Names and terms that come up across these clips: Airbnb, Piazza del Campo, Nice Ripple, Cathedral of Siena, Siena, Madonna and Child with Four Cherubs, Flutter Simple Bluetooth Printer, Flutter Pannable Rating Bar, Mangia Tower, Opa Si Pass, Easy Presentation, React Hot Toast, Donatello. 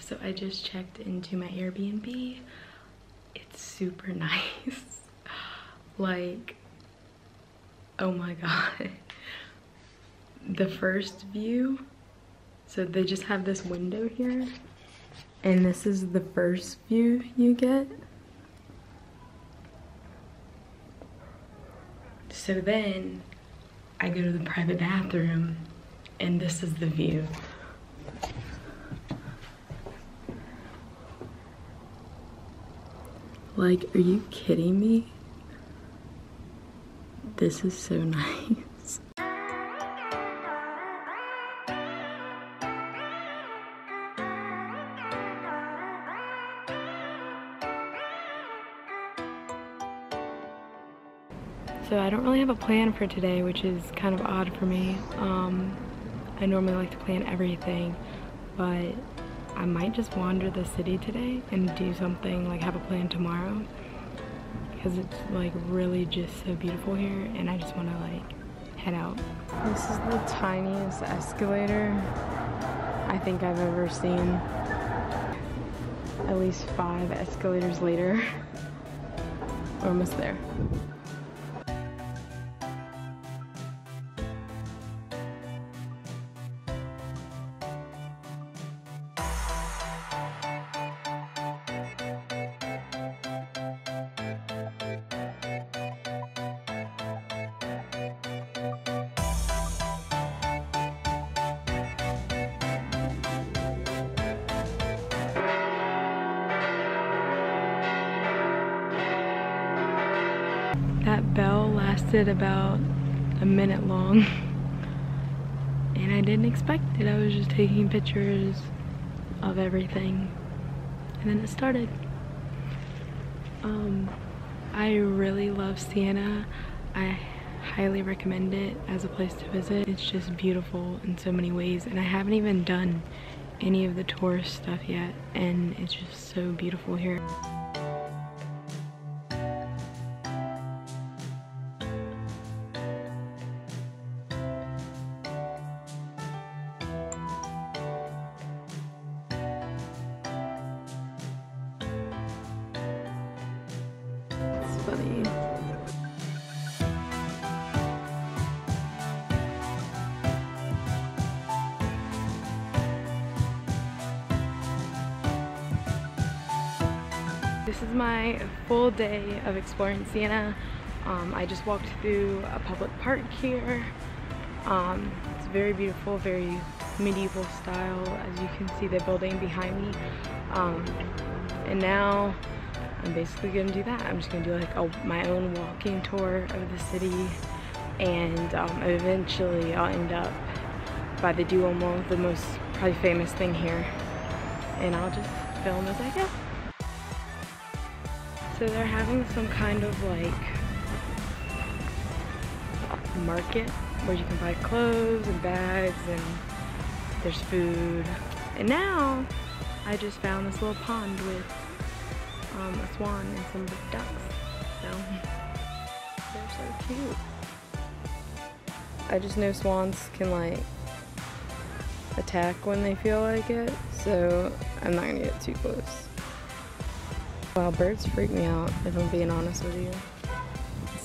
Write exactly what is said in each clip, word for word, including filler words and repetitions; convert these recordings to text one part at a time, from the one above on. So I just checked into my Airbnb. It's super nice. Like, oh my god. The first view, so they just have this window here, and this is the first view you get. So then I go to the private bathroom, and this is the view. Like, are you kidding me? This is so nice. So I don't really have a plan for today, which is kind of odd for me. Um, I normally like to plan everything, but I might just wander the city today and do something, like have a plan tomorrow, because it's like really just so beautiful here and I just want to like head out. This is the tiniest escalator I think I've ever seen. At least five escalators later, we're almost there. That bell lasted about a minute long and I didn't expect it. I was just taking pictures of everything and then it started. Um, I really love Siena. I highly recommend it as a place to visit. It's just beautiful in so many ways, and I haven't even done any of the tourist stuff yet, and it's just so beautiful here. Funny. This is my full day of exploring Siena. Um, I just walked through a public park here. Um, it's very beautiful, very medieval style. As you can see the building behind me. Um, and now I'm basically gonna do that. I'm just gonna do like a, my own walking tour of the city, and um, eventually I'll end up by the Duomo, the most probably famous thing here, and I'll just film as I go. So they're having some kind of like market where you can buy clothes and bags, and there's food. And now I just found this little pond with Um, a swan and some ducks. So they're so cute. I just know swans can like attack when they feel like it, so I'm not gonna get too close. Wow, birds freak me out, if I'm being honest with you.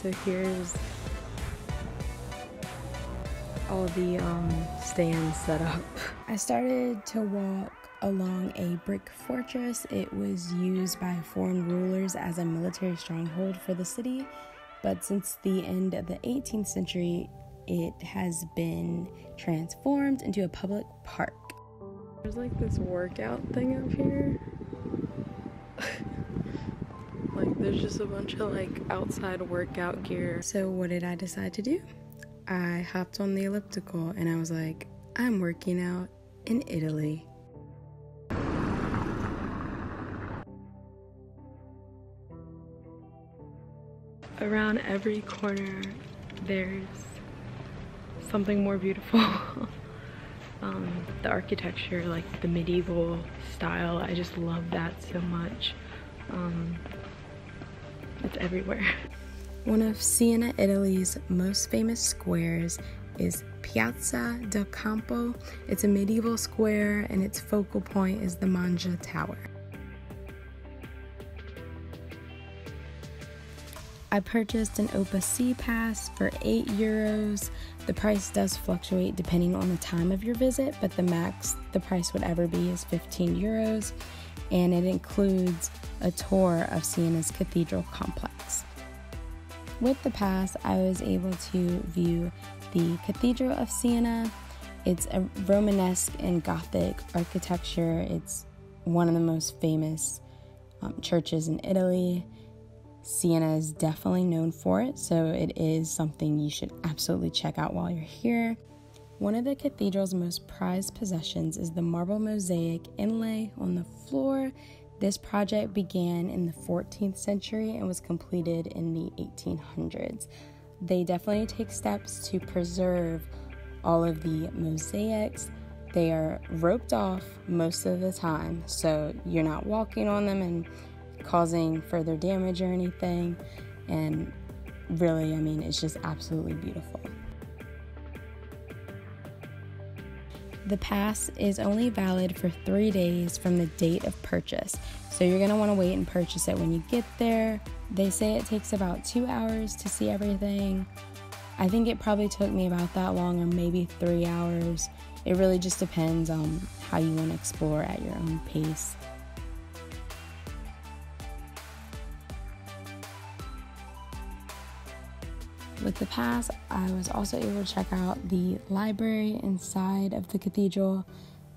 So here's all the um, stands set up. I started to walk along a brick fortress. It was used by foreign rulers as a military stronghold for the city, but since the end of the eighteenth century, it has been transformed into a public park. There's like this workout thing up here. Like, there's just a bunch of like outside workout gear. So what did I decide to do? I hopped on the elliptical and I was like, I'm working out in Italy. Around every corner there's something more beautiful. um, the architecture, like the medieval style, I just love that so much. Um, it's everywhere. One of Siena, Italy's most famous squares is Piazza del Campo. It's a medieval square and its focal point is the Mangia Tower. I purchased an Opa Si Pass for eight euros. The price does fluctuate depending on the time of your visit, but the max the price would ever be is fifteen euros, and it includes a tour of Siena's cathedral complex. With the pass, I was able to view the Cathedral of Siena. It's a Romanesque and Gothic architecture. It's one of the most famous um, churches in Italy. Siena is definitely known for it, so it is something you should absolutely check out while you're here. One of the cathedral's most prized possessions is the marble mosaic inlay on the floor. This project began in the fourteenth century and was completed in the eighteen hundreds. They definitely take steps to preserve all of the mosaics. They are roped off most of the time, so you're not walking on them and causing further damage or anything, and really, I mean, it's just absolutely beautiful. The pass is only valid for three days from the date of purchase, so you're going to want to wait and purchase it when you get there. They say it takes about two hours to see everything. I think it probably took me about that long, or maybe three hours. It really just depends on how you want to explore at your own pace. With the pass, I was also able to check out the library inside of the cathedral,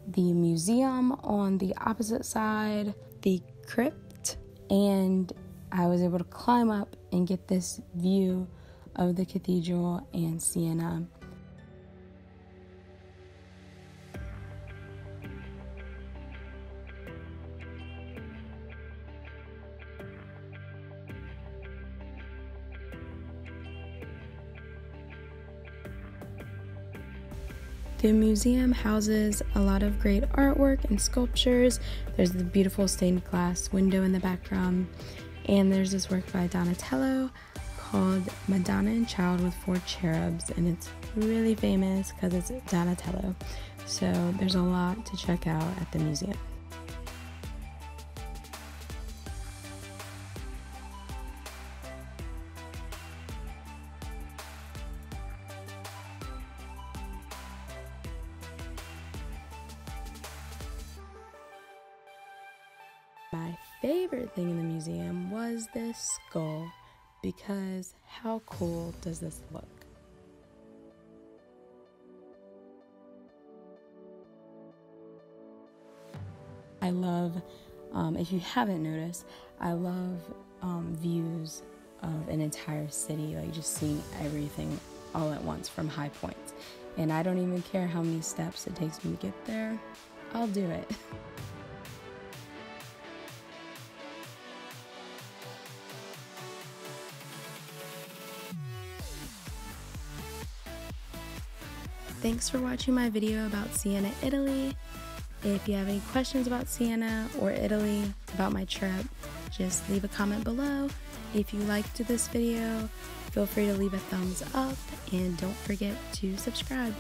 the museum on the opposite side, the crypt, and I was able to climb up and get this view of the cathedral and Siena. The museum houses a lot of great artwork and sculptures. There's the beautiful stained glass window in the background, and there's this work by Donatello called Madonna and Child with Four Cherubs, and it's really famous because it's Donatello. So there's a lot to check out at the museum. My favorite thing in the museum was this skull, because how cool does this look? I love, um, if you haven't noticed, I love um, views of an entire city, like just seeing everything all at once from high points. And I don't even care how many steps it takes me to get there, I'll do it. Thanks for watching my video about Siena, Italy. If you have any questions about Siena or Italy, about my trip, just leave a comment below. If you liked this video, feel free to leave a thumbs up, and don't forget to subscribe.